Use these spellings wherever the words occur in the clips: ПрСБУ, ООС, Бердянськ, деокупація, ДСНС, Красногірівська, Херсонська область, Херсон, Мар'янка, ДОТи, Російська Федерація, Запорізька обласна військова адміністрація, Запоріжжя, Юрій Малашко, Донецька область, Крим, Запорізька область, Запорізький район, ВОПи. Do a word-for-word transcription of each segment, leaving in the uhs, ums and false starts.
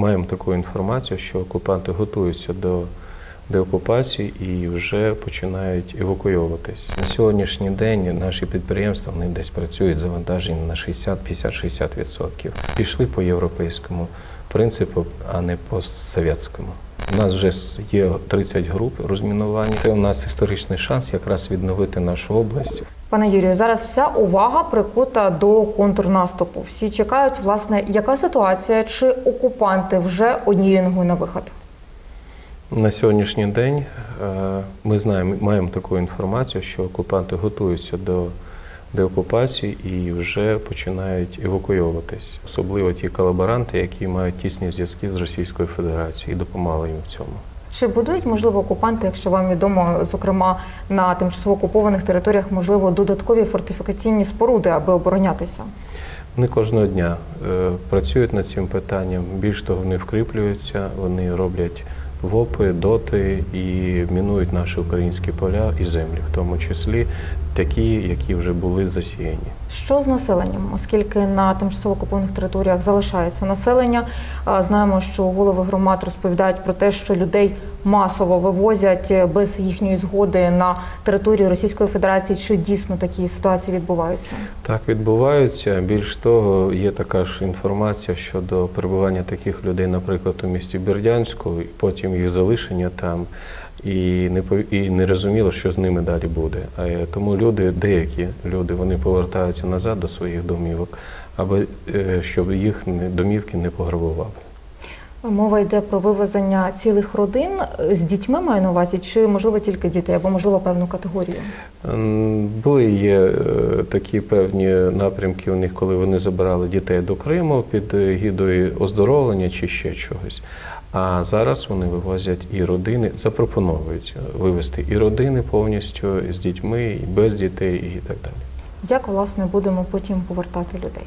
маємо таку інформацію, що окупанти готуються до деокупації і вже починають евакуйовуватись. На сьогоднішній день наші підприємства, вони десь працюють завантажені на шістдесят, п'ятдесят, шістдесят відсотків. Пішли по європейському принципу, а не по совєтському. У нас вже є тридцять груп розмінування. Це у нас історичний шанс якраз відновити нашу область. Пане Юрію, зараз вся увага прикута до контрнаступу. Всі чекають, власне, яка ситуація, чи окупанти вже однією ногою на вихід? На сьогоднішній день ми знаємо, маємо таку інформацію, що окупанти готуються до деокупації і вже починають евакуйовуватись. Особливо ті колаборанти, які мають тісні зв'язки з Російською Федерацією і допомагали їм в цьому. Чи будують, можливо, окупанти, якщо вам відомо, зокрема на тимчасово окупованих територіях, можливо, додаткові фортифікаційні споруди, аби оборонятися? Вони кожного дня працюють над цим питанням. Більш того, вони вкріплюються, вони роблять ВОПи, ДОТи і мінують наші українські поля і землі, в тому числі такі, які вже були засіяні. Що з населенням? Оскільки на тимчасово окупованих територіях залишається населення, знаємо, що голови громад розповідають про те, що людей масово вивозять без їхньої згоди на територію Російської Федерації. Чи дійсно такі ситуації відбуваються? Так, відбуваються. Більш того, є така ж інформація щодо перебування таких людей, наприклад, у місті Бердянську, і потім їх залишення там. І не, і не розуміло, що з ними далі буде. Тому люди, деякі люди, вони повертаються назад до своїх домівок, аби щоб їх домівки не пограбували. Мова йде про вивезення цілих родин з дітьми, маю на увазі, чи, можливо, тільки дітей, або, можливо, певну категорію? Були є такі певні напрямки у них, коли вони забирали дітей до Криму під гідою оздоровлення чи ще чогось. А зараз вони вивозять і родини, запропонують вивезти і родини повністю з дітьми, і без дітей, і так далі. Як, власне, будемо потім повертати людей?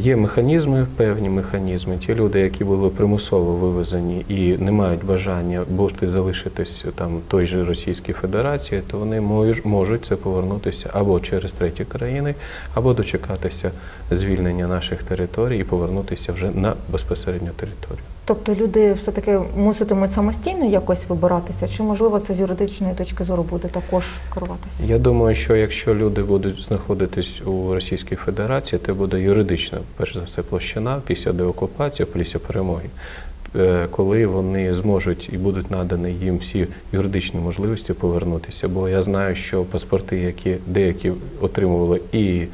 Є механізми, певні механізми. Ті люди, які були примусово вивезені і не мають бажання бути залишитись там той же Російській Федерації, то вони можуть це повернутися або через треті країни, або дочекатися звільнення наших територій і повернутися вже на безпосередню територію. Тобто люди все-таки муситимуть самостійно якось вибиратися? Чи, можливо, це з юридичної точки зору буде також керуватися? Я думаю, що якщо люди будуть знаходитись у Російській Федерації, це буде юридична, перш за все, площина після деокупації, після перемоги, коли вони зможуть і будуть надані їм всі юридичні можливості повернутися. Бо я знаю, що паспорти, які деякі отримували і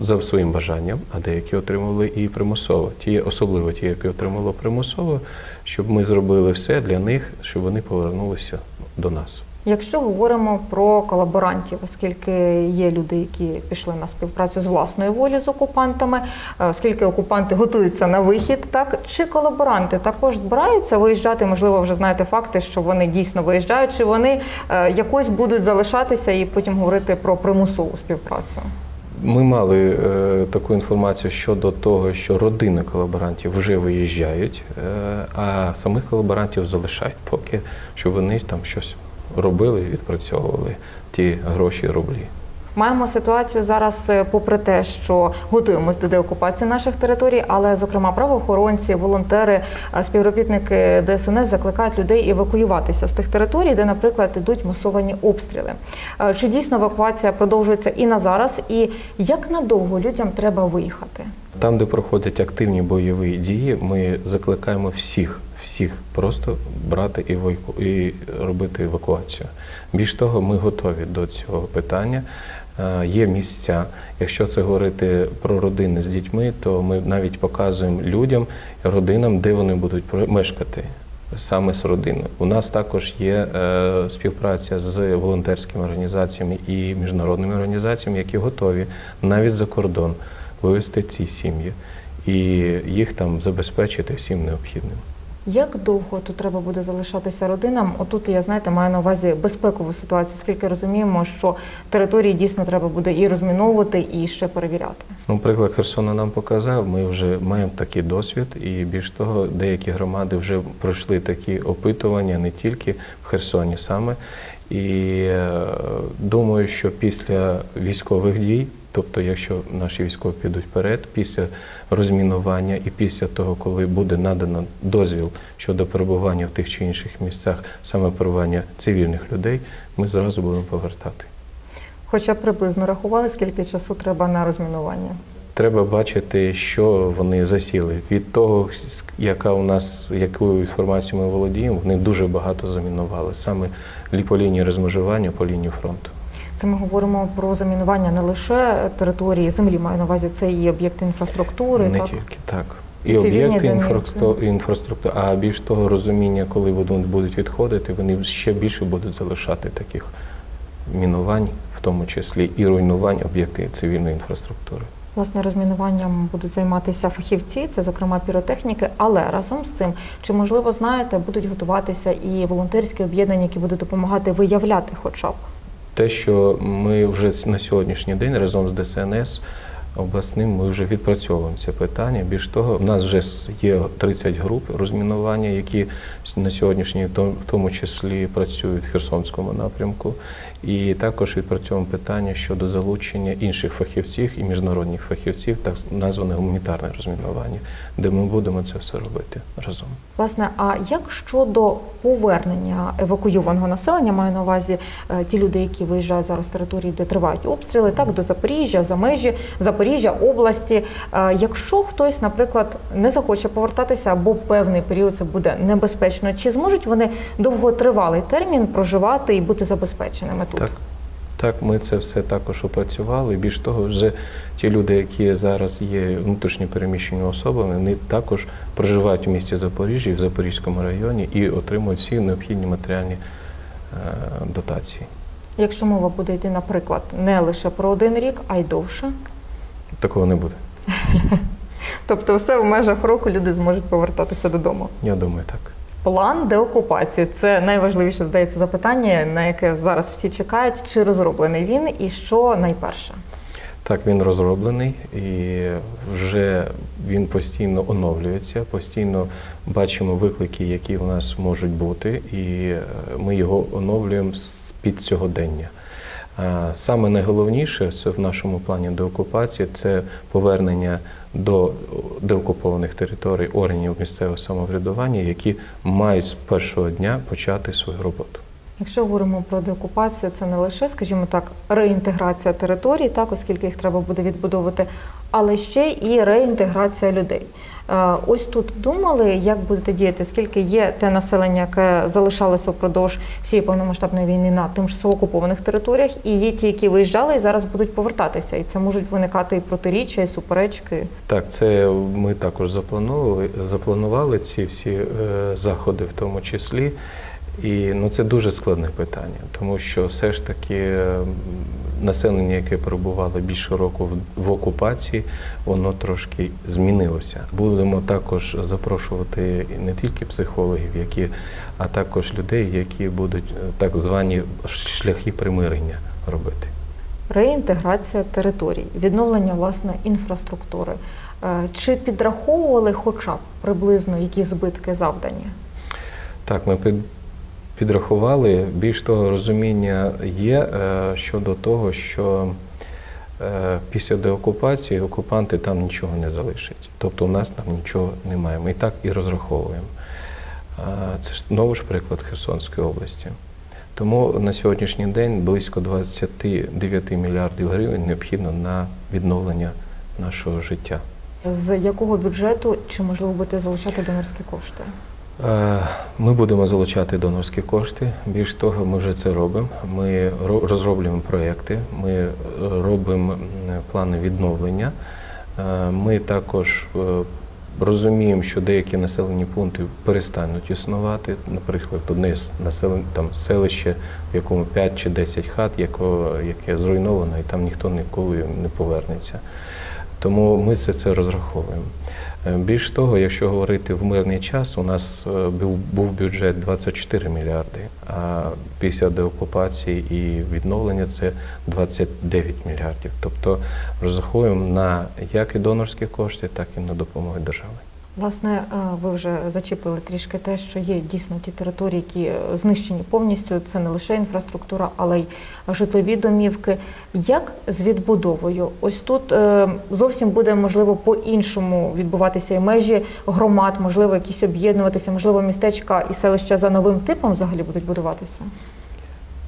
за своїм бажанням, а деякі отримували і примусово. Ті, особливо ті, які отримали примусово, щоб ми зробили все для них, щоб вони повернулися до нас. Якщо говоримо про колаборантів, оскільки є люди, які пішли на співпрацю з власної волі з окупантами, оскільки окупанти готуються на вихід, так, чи колаборанти також збираються виїжджати, можливо, вже знаєте факти, що вони дійсно виїжджають, чи вони якось будуть залишатися і потім говорити про примусову співпрацю? Ми мали е, таку інформацію щодо того, що родини колаборантів вже виїжджають, е, а самих колаборантів залишають, поки щоб вони там щось робили, відпрацьовували ті гроші, рублі. Маємо ситуацію зараз попри те, що готуємось до деокупації наших територій, але, зокрема, правоохоронці, волонтери, співробітники ДСНС закликають людей евакуюватися з тих територій, де, наприклад, йдуть масовані обстріли. Чи дійсно евакуація продовжується і на зараз, і як надовго людям треба виїхати? Там, де проходять активні бойові дії, ми закликаємо всіх, всіх просто брати і, еваку... і робити евакуацію. Більш того, ми готові до цього питання. Є місця. Якщо це говорити про родини з дітьми, то ми навіть показуємо людям, родинам, де вони будуть мешкати саме з родиною. У нас також є співпраця з волонтерськими організаціями і міжнародними організаціями, які готові навіть за кордон вивезти ці сім'ї і їх там забезпечити всім необхідним. Як довго тут треба буде залишатися родинам? Отут я, знаєте, маю на увазі безпекову ситуацію, оскільки розуміємо, що території дійсно треба буде і розміновувати, і ще перевіряти. Ну, приклад Херсона нам показав, ми вже маємо такий досвід, і більш того, деякі громади вже пройшли такі опитування, не тільки в Херсоні саме. І думаю, що після військових дій, Тобто, якщо наші військові підуть вперед, після розмінування і після того, коли буде надано дозвіл щодо перебування в тих чи інших місцях, саме перебування цивільних людей, ми зразу будемо повертати. Хоча приблизно рахували, скільки часу треба на розмінування? Треба бачити, що вони засіли. Від того, яка у нас, яку інформацію ми володіємо, вони дуже багато замінували. Саме по лінії розмежування, по лінії фронту. Це ми говоримо про замінування не лише території землі, маю на увазі, це і об'єкти інфраструктури. Не так? Тільки, так. І, і об'єкти інфраструктури, інфраструктури, а більш того, розуміння, коли вони будуть відходити, вони ще більше будуть залишати таких мінувань, в тому числі і руйнувань об'єктів цивільної інфраструктури. Власне, розмінуванням будуть займатися фахівці, це, зокрема, піротехніки, але разом з цим, чи, можливо, знаєте, будуть готуватися і волонтерські об'єднання, які будуть допомагати виявляти хоча б? Те, що ми вже на сьогоднішній день разом з ДСНС обласним ми вже відпрацьовуємо це питання. Більш того, у нас вже є тридцять груп розмінування, які на сьогоднішній, в тому числі, працюють в Херсонському напрямку. І також відпрацьовуємо питання щодо залучення інших фахівців і міжнародних фахівців, так назване гуманітарне розмінування, де ми будемо це все робити разом. Власне, а як щодо повернення евакуйованого населення, маю на увазі ті люди, які виїжджають зараз з території, де тривають обстріли, так, до Запоріжжя, за межі Запоріжжя, області. Якщо хтось, наприклад, не захоче повертатися або певний період це буде небезпечно, чи зможуть вони довготривалий термін проживати і бути забезпеченими? Так, так, ми це все також опрацювали. Більш того, вже ті люди, які зараз є внутрішньо переміщеними особами, вони також проживають в місті Запоріжжя і в Запорізькому районі і отримують всі необхідні матеріальні е, дотації. Якщо мова буде йти, наприклад, не лише про один рік, а й довше? Такого не буде. Тобто все в межах року люди зможуть повертатися додому? Я думаю, так. План деокупації – це найважливіше, здається, запитання, на яке зараз всі чекають. Чи розроблений він і що найперше? Так, він розроблений і вже він постійно оновлюється, постійно бачимо виклики, які в нас можуть бути, і ми його оновлюємо під сьогодення. Саме найголовніше це в нашому плані деокупації – це повернення до деокупованих територій органів місцевого самоврядування, які мають з першого дня почати свою роботу. Якщо говоримо про деокупацію, це не лише, скажімо так, реінтеграція територій, так, оскільки їх треба буде відбудовувати, але ще і реінтеграція людей. Ось тут думали, як будете діяти, скільки є те населення, яке залишалося впродовж всієї повномасштабної війни на тимчасово окупованих територіях, і є ті, які виїжджали і зараз будуть повертатися, і це можуть виникати і протиріччя, і суперечки. Так, це ми також запланували, запланували ці всі е, заходи в тому числі. І ну, це дуже складне питання, тому що все ж таки населення, яке перебувало більше року в окупації, воно трошки змінилося. Будемо також запрошувати не тільки психологів, які, а також людей, які будуть так звані шляхи примирення робити. Реінтеграція територій, відновлення, власне, інфраструктури. Чи підраховували хоча б приблизно, які збитки завдані? Так, ми підраховували. Підрахували, більш того, розуміння є е, щодо того, що е, після деокупації окупанти там нічого не залишать. Тобто у нас там нічого немає. Ми і так і розраховуємо. Е, це ж знову ж приклад Херсонської області. Тому на сьогоднішній день близько двадцять дев'ять мільярдів гривень необхідно на відновлення нашого життя. З якого бюджету чи можливо будете залучати донорські кошти? Ми будемо залучати донорські кошти. Більш того, ми вже це робимо. Ми розроблюємо проєкти, ми робимо плани відновлення. Ми також розуміємо, що деякі населені пункти перестануть існувати. Наприклад, одне з населен... там селище, в якому п'ять чи десять хат, яке зруйновано, і там ніхто ніколи не повернеться. Тому ми все це розраховуємо. Більш того, якщо говорити в мирний час, у нас був бюджет двадцять чотири мільярди, а після деокупації і відновлення це двадцять дев'ять мільярдів. Тобто розраховуємо на як і донорські кошти, так і на допомогу держави. Власне, ви вже зачепили трішки те, що є дійсно ті території, які знищені повністю. Це не лише інфраструктура, але й житлові домівки. Як з відбудовою? Ось тут зовсім буде, можливо, по-іншому відбуватися і межі громад, можливо, якісь об'єднуватися, можливо, містечка і селища за новим типом взагалі будуть будуватися?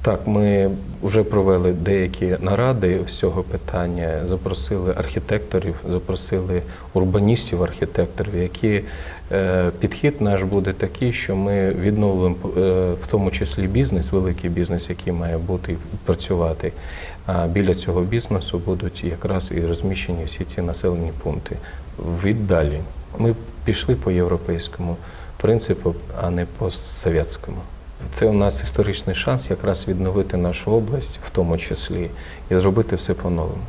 Так, ми вже провели деякі наради з цього питання, запросили архітекторів, запросили урбаністів-архітекторів, які підхід наш буде такий, що ми відновимо в тому числі бізнес, великий бізнес, який має бути працювати. А біля цього бізнесу будуть якраз і розміщені всі ці населені пункти. Віддалі. Ми пішли по європейському принципу, а не по совєтському. Це у нас історичний шанс якраз відновити нашу область, в тому числі, і зробити все по-новому.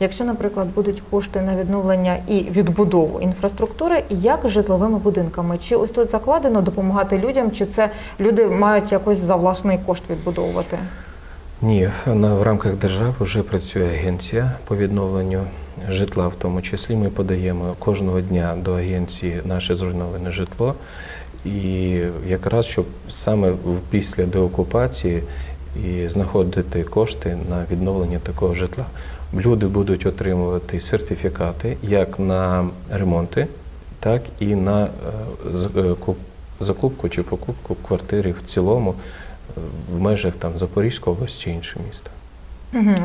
Якщо, наприклад, будуть кошти на відновлення і відбудову інфраструктури, як з житловими будинками? Чи ось тут закладено допомагати людям, чи це люди мають якось за власний кошт відбудовувати? Ні, в рамках держави вже працює агенція по відновленню житла, в тому числі. Ми подаємо кожного дня до агенції наше зруйноване житло. І якраз, щоб саме після деокупації і знаходити кошти на відновлення такого житла. Люди будуть отримувати сертифікати як на ремонти, так і на закупку чи покупку квартири в цілому в межах там Запорізької області чи іншого міста.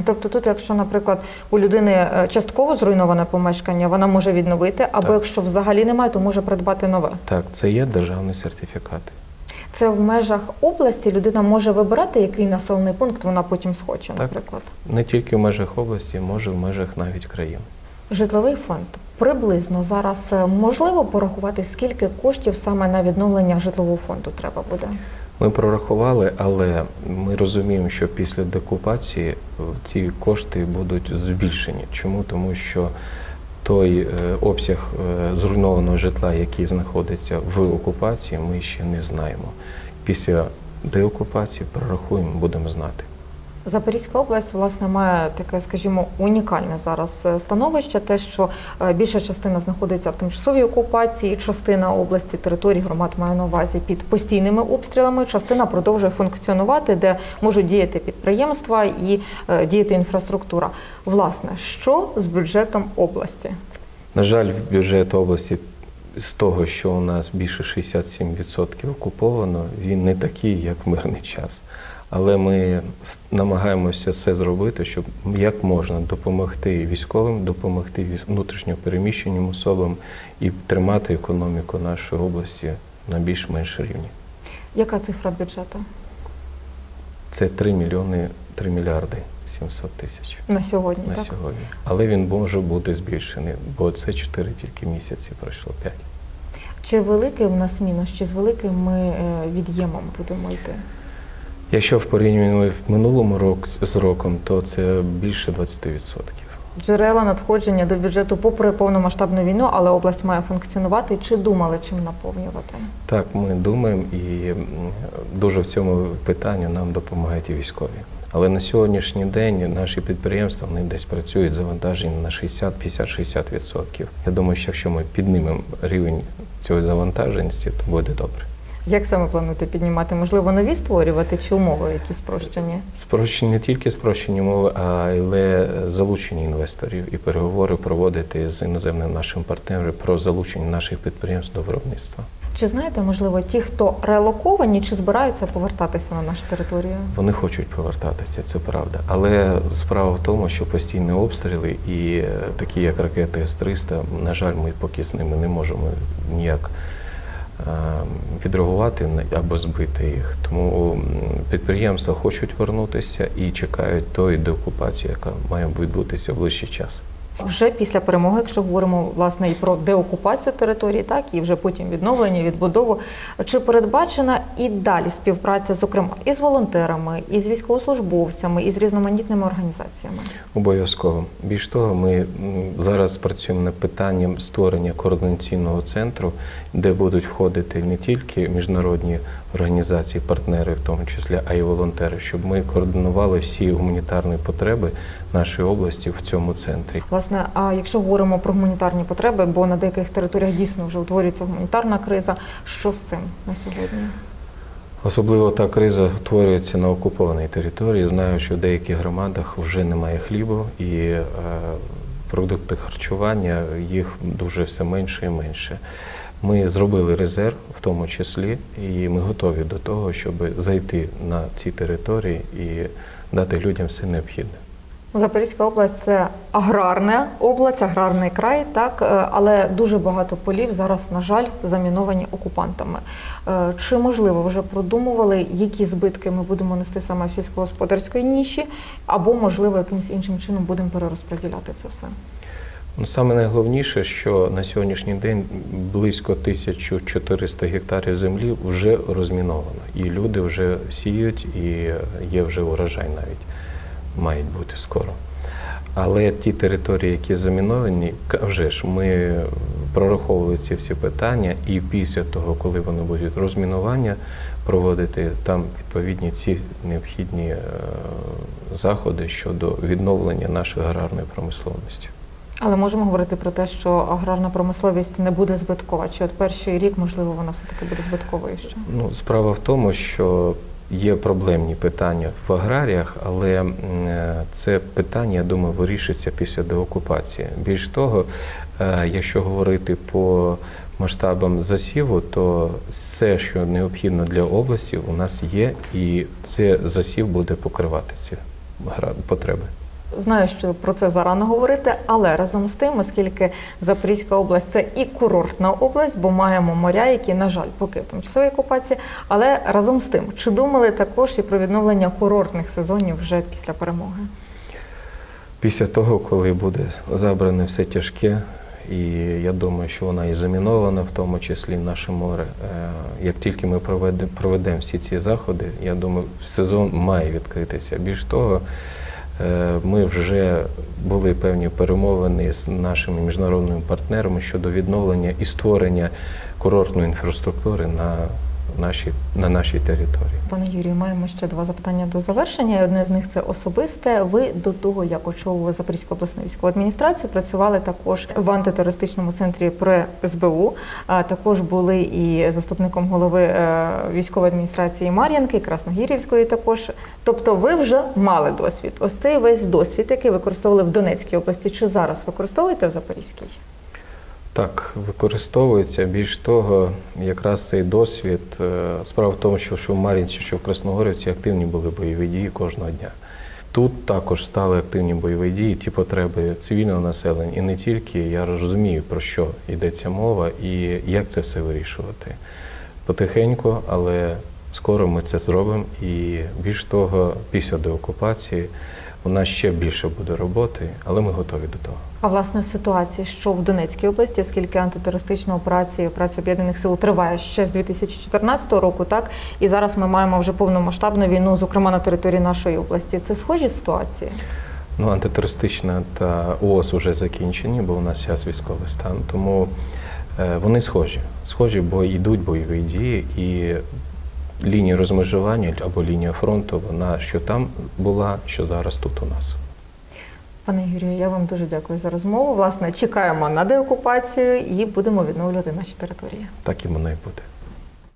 Тобто тут, якщо, наприклад, у людини частково зруйноване помешкання, вона може відновити, або так, якщо взагалі немає, то може придбати нове. Так, це є державні сертифікати. Це в межах області людина може вибирати, який населений пункт вона потім схоче, так, наприклад? Не тільки в межах області, може в межах навіть країн. Житловий фонд. Приблизно зараз можливо порахувати, скільки коштів саме на відновлення житлового фонду треба буде? Ми прорахували, але ми розуміємо, що після деокупації ці кошти будуть збільшені. Чому? Тому що той обсяг зруйнованого житла, який знаходиться в окупації, ми ще не знаємо. Після деокупації прорахуємо, будемо знати. Запорізька область, власне, має таке, скажімо, унікальне зараз становище, те, що більша частина знаходиться в тимчасовій окупації, частина області, територій громад має на увазі під постійними обстрілами, частина продовжує функціонувати, де можуть діяти підприємства і діяти інфраструктура. Власне, що з бюджетом області? На жаль, бюджет області з того, що у нас більше шістдесят сім відсотків окуповано, він не такий, як в мирний час. Але ми намагаємося все зробити, щоб як можна допомогти військовим, допомогти внутрішньо переміщеним особам і тримати економіку нашої області на більш-менш рівні. Яка цифра бюджету? Це три мільйони три мільярди сімсот тисяч. На сьогодні, на так? сьогодні. Але він може бути збільшений, бо це чотири тільки місяці, пройшло п'ять. Чи великий в нас мінус, чи з великим ми від'ємом будемо йти? Якщо порівнюємо в минулому року з роком, то це більше двадцяти відсотків. Джерела надходження до бюджету попри повномасштабну війну, але область має функціонувати. Чи думали, чим наповнювати? Так, ми думаємо, і дуже в цьому питанні нам допомагають і військові. Але на сьогоднішній день наші підприємства, вони десь працюють завантажені на шістдесят, п'ятдесят, шістдесят відсотків. Я думаю, що якщо ми піднімемо рівень цього завантаженості, то буде добре. Як саме плануєте піднімати? Можливо, нові створювати чи умови якісь спрощені? Спрощені, не тільки спрощені умови, але залучення інвесторів і переговори проводити з іноземними нашими партнерами про залучення наших підприємств до виробництва. Чи знаєте, можливо, ті, хто релоковані, чи збираються повертатися на нашу територію? Вони хочуть повертатися, це правда. Але справа в тому, що постійні обстріли і такі, як ракети С триста, на жаль, ми поки з ними не можемо ніяк відреагувати або збити їх. Тому підприємства хочуть повернутися і чекають тої деокупації, яка має відбутися в ближчий час. Вже після перемоги, якщо говоримо, власне, і про деокупацію території, так, і вже потім відновлення, відбудову, чи передбачена і далі співпраця, зокрема, і з волонтерами, і з військовослужбовцями, і з різноманітними організаціями? Обов'язково. Більш того, ми зараз працюємо над питанням створення координаційного центру, де будуть входити не тільки міжнародні організації, партнери, в тому числі, а й волонтери, щоб ми координували всі гуманітарні потреби нашої області в цьому центрі. Власне, а якщо говоримо про гуманітарні потреби, бо на деяких територіях дійсно вже утворюється гуманітарна криза, що з цим на сьогодні? Особливо та криза утворюється на окупованій території. Знаю, що в деяких громадах вже немає хлібу і продукти харчування, їх дуже все менше і менше. Ми зробили резерв, в тому числі, і ми готові до того, щоб зайти на ці території і дати людям все необхідне. Запорізька область – це аграрна область, аграрний край, так, але дуже багато полів зараз, на жаль, заміновані окупантами. Чи, можливо, вже продумували, які збитки ми будемо нести саме в сільськогосподарській ніші, або, можливо, якимось іншим чином будемо перерозподіляти це все? Саме найголовніше, що на сьогоднішній день близько тисячі чотирьохсот гектарів землі вже розміновано, і люди вже сіють, і є вже урожай навіть. Мають бути скоро. Але ті території, які заміновані, вже ж ми прораховували ці всі питання, і після того, коли вони будуть розмінування проводити, там відповідні ці необхідні заходи щодо відновлення нашої аграрної промисловості. Але можемо говорити про те, що аграрна промисловість не буде збиткова? Чи от перший рік, можливо, вона все-таки буде збитковою ще? Ну, справа в тому, що є проблемні питання в аграріях, але це питання, я думаю, вирішиться після деокупації. Більш того, якщо говорити по масштабам засіву, то все, що необхідно для області, у нас є, і цей засів буде покривати ці потреби. Знаю, що про це зарано говорити, але разом з тим, оскільки Запорізька область – це і курортна область, бо маємо моря, які, на жаль, поки в тимчасовій окупації, але разом з тим, чи думали також і про відновлення курортних сезонів вже після перемоги? Після того, коли буде забране все тяжке, і я думаю, що вона і замінована, в тому числі наше море. Як тільки ми проведемо всі ці заходи, я думаю, сезон має відкритися. Більш того, ми вже були певні перемовини з нашими міжнародними партнерами щодо відновлення і створення курортної інфраструктури на нашій, на нашій території. Пане Юрію, маємо ще два запитання до завершення. І одне з них – це особисте. Ви до того, як очолили Запорізьку обласну військову адміністрацію, працювали також в антитерористичному центрі ПрСБУ, також були і заступником голови військової адміністрації Мар'янки, Красногірівської також. Тобто ви вже мали досвід. Ось цей весь досвід, який використовували в Донецькій області, чи зараз використовуєте в Запорізькій? Так, використовується. Більш того, якраз цей досвід, справа в тому, що в Мар'їнці, що в Красногорівці активні були бойові дії кожного дня. Тут також стали активні бойові дії, ті потреби цивільного населення. І не тільки, я розумію, про що йдеться мова і як це все вирішувати. Потихеньку, але скоро ми це зробимо. І більш того, після деокупації у нас ще більше буде роботи, але ми готові до того. А власне ситуація, що в Донецькій області, оскільки антитерористична операція, праця Об'єднаних Сил триває ще з дві тисячі чотирнадцятого року, так, і зараз ми маємо вже повномасштабну війну, зокрема на території нашої області. Це схожі ситуації? Ну, антитерористична та ООС вже закінчені, бо у нас зараз військовий стан, тому вони схожі. Схожі, бо йдуть бойові дії, і лінія розмежування або лінія фронту, вона що там була, що зараз тут у нас. Пане Юрію, я вам дуже дякую за розмову. Власне, чекаємо на деокупацію і будемо відновлювати наші території. Так і воно і буде.